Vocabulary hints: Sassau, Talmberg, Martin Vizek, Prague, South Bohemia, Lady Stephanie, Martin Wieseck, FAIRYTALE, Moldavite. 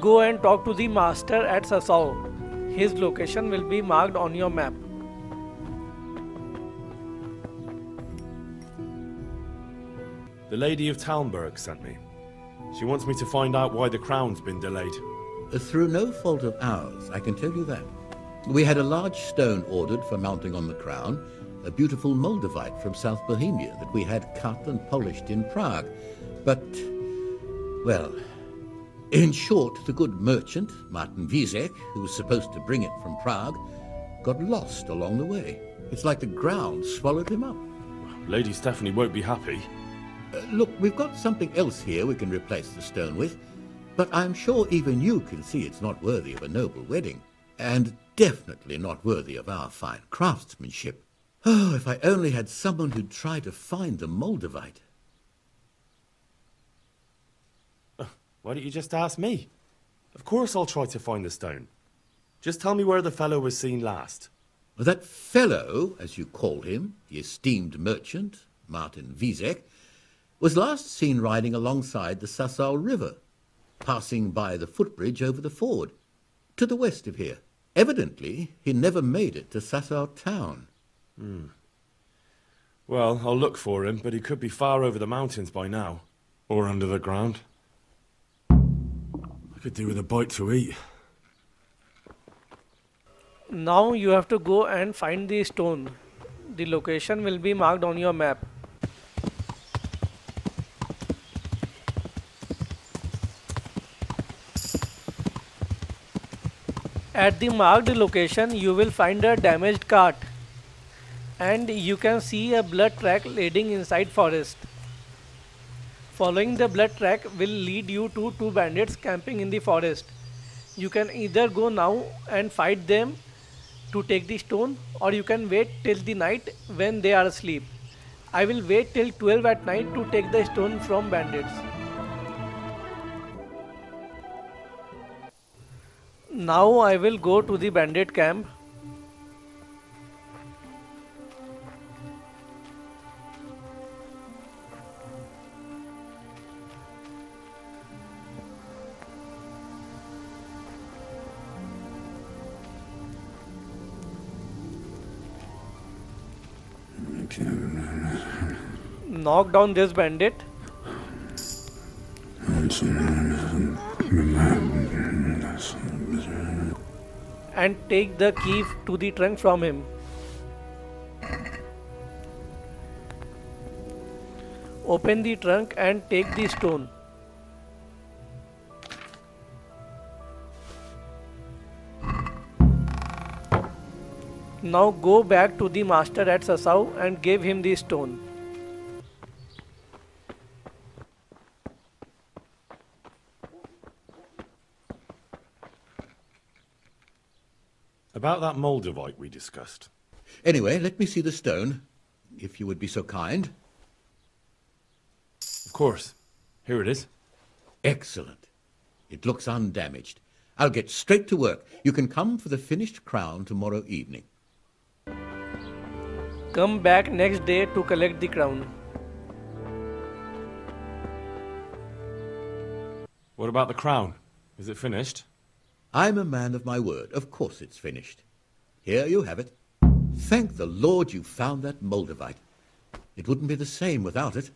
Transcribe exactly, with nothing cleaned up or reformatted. Go and talk to the master at Sassau. His location will be marked on your map. The Lady of Talmberg sent me. She wants me to find out why the crown's been delayed. Through no fault of ours, I can tell you that. We had a large stone ordered for mounting on the crown, a beautiful Moldavite from South Bohemia that we had cut and polished in Prague. But, well, in short, the good merchant, Martin Vizek, who was supposed to bring it from Prague, got lost along the way. It's like the ground swallowed him up. Lady Stephanie won't be happy. Uh, look, we've got something else here we can replace the stone with, but I'm sure even you can see it's not worthy of a noble wedding, and definitely not worthy of our fine craftsmanship. Oh, if I only had someone who'd try to find the Moldavite. Why don't you just ask me? Of course I'll try to find the stone. Just tell me where the fellow was seen last. Well, that fellow, as you call him, the esteemed merchant, Martin Wieseck, was last seen riding alongside the Sassau River, passing by the footbridge over the ford, to the west of here. Evidently, he never made it to Sassau town. Hmm. Well, I'll look for him, but he could be far over the mountains by now. Or under the ground. Could do with a bite to eat. Now you have to go and find the stone. The location will be marked on your map. At the marked location you will find a damaged cart, and you can see a blood track leading inside forest. Following the blood track will lead you to two bandits camping in the forest. You can either go now and fight them to take the stone, or you can wait till the night when they are asleep. I will wait till twelve at night to take the stone from bandits. Now I will go to the bandit camp. Knock down this bandit. And take the key to the trunk from him. Open the trunk and take the stone. Now go back to the master at Sassau and give him the stone. About that Moldavite we discussed. Anyway, let me see the stone, if you would be so kind. Of course. Here it is. Excellent. It looks undamaged. I'll get straight to work. You can come for the finished crown tomorrow evening. Come back next day to collect the crown. What about the crown? Is it finished? I'm a man of my word. Of course it's finished. Here you have it. Thank the Lord you found that Moldavite. It wouldn't be the same without it.